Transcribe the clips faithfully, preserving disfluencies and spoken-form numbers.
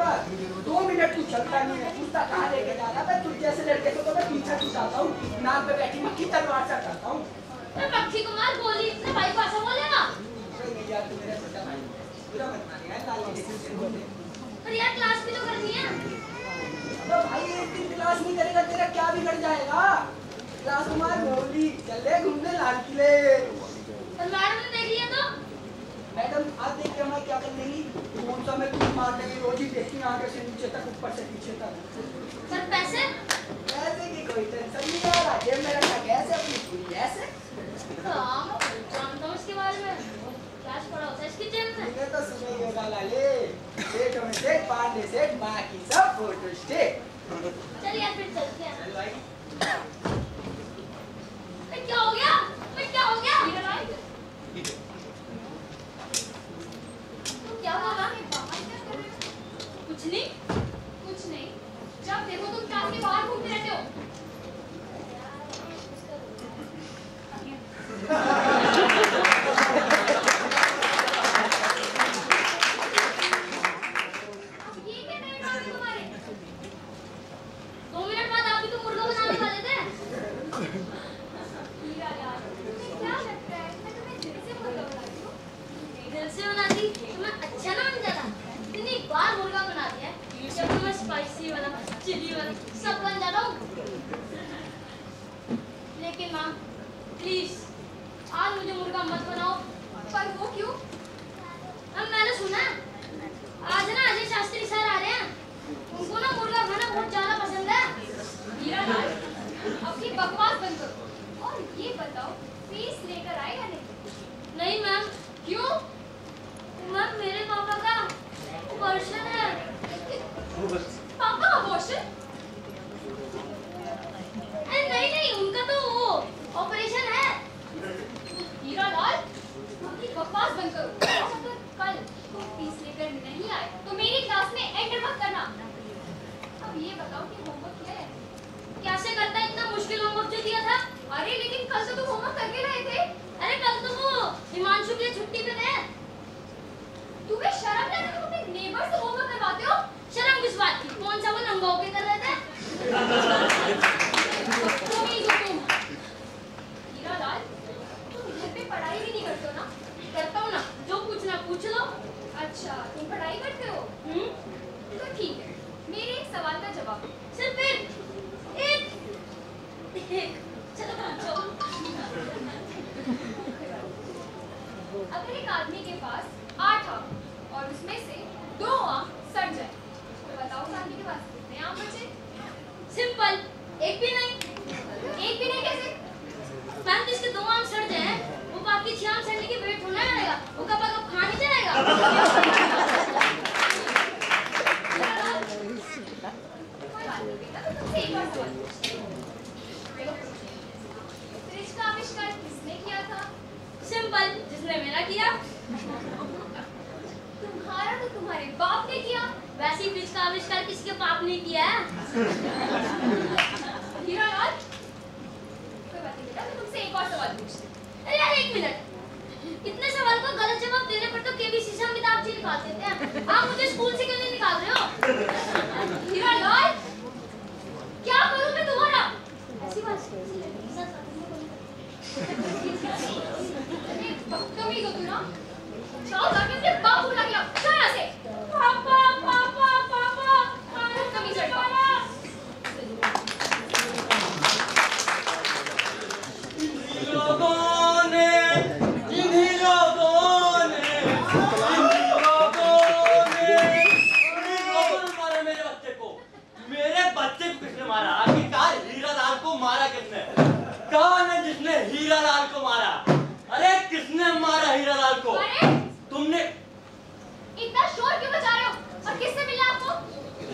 दूंगा, दो मिनट तू चलता नहीं है, कुत्ता कहाँ लेके जा रहा है? तुझ जैसे लड़के को तो मैं पीछा छुटाता हूँ, नाक पे बैठी मक्खी तलवार से काटता हूँ। पक्षी कुमार बोली, इतने भाई को ऐसा बोलेगा? नहीं यार, तू मेरा छोटा भाई है, बुरा मत मानिए यार, ताली देके उसे बोले। पर यार क्लास भी तो करनी है। तो भाई एक दिन क्लास नहीं करेगा तेरा क्या बिगड़ जाएगा? क्लास कुमार बोली, चले घूमने लाल किले। तलवार में देख लिया तो? मैडम आज देखिए हमारा क्या कर देगी, कौन सा मैं तुम मार देगी, रोज ही देखती आगे से नीचे तक ऊपर से पीछे तक। सर पैसे? पैसे की कोई टेंशन नहीं आ रहा, जेब में रखा गैस है अपनी पूरी गैस है। हाँ मैं जानता हूँ इसके बारे में, क्लास पढ़ा होता है इसकी जेब में। ये तो सुनिए गाला ले, सेठ में सेठ पांडे सेठ माँ की सब फोटो स्टेट। चलिए फिर चलते हैं। क्या हो गया? क्या हो गया? क्या होगा? कुछ नहीं, कुछ नहीं। जब देखो तुम क्लास के बाहर घूमते रहते हो। अब ये क्या नए काम है तुम्हारे? दो मिनट बाद आप भी तो मुर्गा बनाने वाले थे। यार यार, तुम्हें क्या लगता है मैं तुम्हें दिल से मुर्गा बनाती हूँ? दिल से बनाती? तुम्हें अच्छा ना मिल जाता? इतनी बार मुर्गा बना दिया है, जब तुम्हें स्पाइसी वाला, चिली वाला सब बन जाता हूँ। लेकिन माँ, प्लीज, आज मुझे मुर्गा मत बनाओ। पर वो क्यों? अब मैंने सुना, आज ना अजय शास्त्री सर आ रहे हैं, उनको ना मुर्गा खाना बहुत ज़्यादा पसंद है। हीरा लाल, अपनी बकवास बंद करो। और ये बताओ, फीस लेकर आए या नहीं? नहीं मैम। क्यों? मैम मेरे पापा का अबॉर्शन है। पापा अबॉर्शन? अरे नहीं नहीं, उनका तो वो ऑपरेशन है। हीरा लाल, अपनी बकवास बंद करो। अगर कल तुम फीस लेकर नहीं आए तो मेरी क्लास में एंटर मत करना। अब ये बताओ कि होमवर्क क्या है? कैसे करता इतना मुश्किल होमवर्क जो दिया था? अरे लेकिन कल से तुम होमवर्क करके लाए थे। अरे कल तो वो हिमांशु के छुट्टी पे थे। तुम्हें शर्म नहीं आती? अपने नेबर से होमवर्क करवाते हो? शर्म किस बात की? कौन सा वो नंगा होके कर रहे थे? तुम ही जो तुम। हीरा लाल, तुम घर पे पढ़ाई भी नहीं करते हो ना? करता हूँ ना, जो पूछना पूछ लो। अच्छा, तुम पढ़ाई करते हो? हम्म। तो ठीक है, मेरे एक सवाल का जवाब सिर्फ एक एक एक चलो पूछो। अगर एक आदमी के पास आठ आंख और उसमें से दो आंख सड़ जाए तो बताओ आदमी के पास कितने आंख बचे? सिंपल, एक भी नहीं। एक भी नहीं कैसे? मैम जिसके दो आंख सड़ जाए वो बाकी छह आंख सड़ने के वेट होना रहेगा, वो कब कब खा नहीं जाएगा। फ्रिज का आविष्कार किसने किया था? सिंपल, जिसने मेरा किया। तुम्हारा तो तुम्हारे बाप ने किया, वैसे ही फ्रिज का आविष्कार किसके बाप ने किया है? हीरा लाल, कोई बात नहीं बेटा, मैं तुमसे एक और सवाल पूछती हूँ। अरे यार एक मिनट, इतने सवाल का गलत जवाब देने पर तो केबीसी से अमिताभ जी निकाल देते हैं, आप मुझे स्कूल से क्यों नहीं निकाल रहे हो? हीरा लाल, क्या करूँ मैं तुम्हारा? ऐसी बात जाओ जाके अपने बाप बुला के लाओ। चल यहाँ से। पापा पापा पापा खाना कमी चढ़ पाला। इन्हीं लोगों ने इन्हीं लोगों ने इन्हीं लोगों ने इन्हीं लोगों ने मारा मेरे बच्चे को। मेरे बच्चे को किसने मारा? आखिरकार हीरा लाल को मारा किसने? कौन है जिसने हीरा लाल को मारा? अरे किसने मारा हीरा लाल को? तुमने इतना शोर क्यों मचा रहे हो? और किससे मिलना आपको?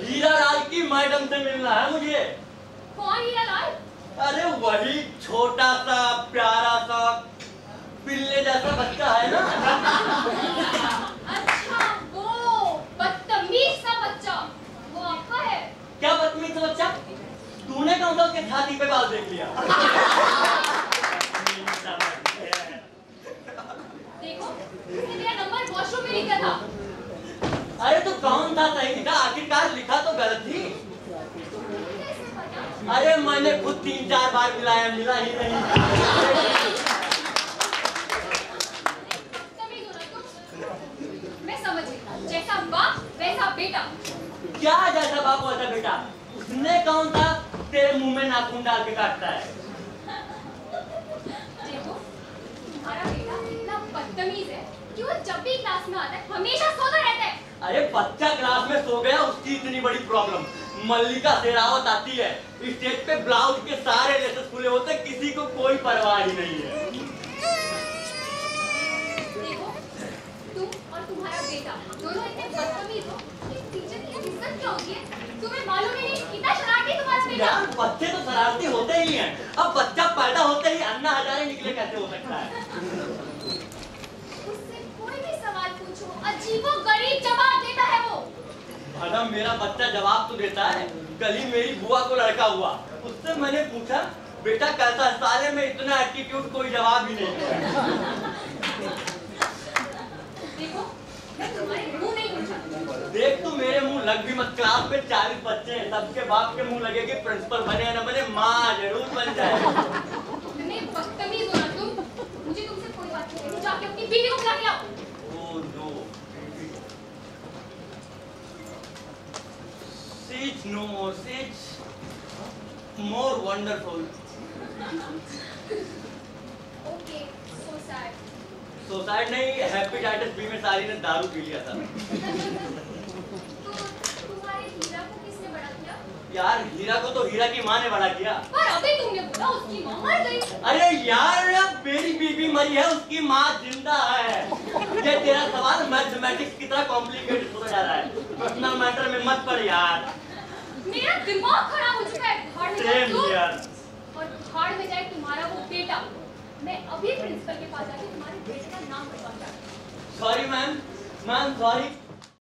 हीरा लाल की मैडम से मिलना है मुझे। कौन हीरा लाल? अरे वही छोटा सा प्यारा सा पिल्ले जैसा बच्चा है ना। अच्छा वो बदतमीज सा बच्चा वो आपका है? क्या बदतमीज सा बच्चा? तूने कौन सा उसके छाती पे बाल देख लिया? देखो, इसने मेरा नंबर वॉशरूम में लिखा था। अरे तो कौन था सही था, आखिरकार लिखा तो गलत ही। अरे मैंने खुद तीन चार बार मिलाया, मिला ही नहीं। मैं समझ गई, जैसा बाप वैसा बेटा। क्या जैसा बाप वैसा बेटा? उसने कौन था तेरे मुंह में नाखून डाल के काटता है? देखो, हमारा बेटा इतना बदतमीज है कि वो जब भी क्लास में आता है हमेशा सोता रहता है। अरे बच्चा क्लास में सो गया, उसकी इतनी बड़ी प्रॉब्लम। मल्लिका शेरावत आती है, स्टेज पे ब्लाउज के सारे लेसेस खुले होते, किसी को कोई परवाह ही नहीं है। देखो, तुम और तुम्हारा बेटा दोनों इतने बदतमीज हो कि टीचर की इज्जत क्या होती है तुम्हें मालूम ही नहीं। कितना शरारती तुम्हारा बेटा। यार बच्चे तो शरारती होते ही हैं। अब बच्चा पैदा होते ही अन्ना हजारे निकले कैसे हो सकता है? अजीबो गरीब जवाब देता है वो। मैडम मेरा बच्चा जवाब तो देता है। कल ही मेरी बुआ को लड़का हुआ, उससे मैंने पूछा बेटा कैसा, साले में इतना एटीट्यूड, कोई जवाब ही नहीं। देखो मैं तुम्हारे मुंह नहीं पूछा। देख तू मेरे मुंह लग भी मत। क्लास में चालीस बच्चे हैं, सबके बाप के मुंह लगेगी। प्रिंसिपल बने या ना बने, माँ जरूर बन जाए। नहीं बदतमीज हो ना तुम। मुझे तुमसे कोई बात नहीं है, जाके अपनी बीवी को बुला के लाओ। It's no, it's more wonderful. Okay, so sad. So sad नहीं, hepatitis B में सारी ने दारू पी लिया था। तो तुम्हारे हीरा को किसने बड़ा किया? यार हीरा को तो हीरा की माँ ने बड़ा किया। पर अभी तुमने बोला उसकी माँ मर गई। अरे यार मेरी बीबी मरी है, उसकी माँ जिंदा है। ये तेरा सवाल मैथमेटिक्स की तरह कॉम्प्लिकेटेड होता जा रहा है। पर्सनल मैटर में मत पड़ यार। मेरा दिमाग खराब हो चुका है। भाड़ में जाए तू और भाड़ में जाए तुम्हारा वो बेटा। मैं अभी प्रिंसिपल के पास जाके तुम्हारे बेटे का नाम बताऊंगा। Sorry ma'am, ma'am sorry.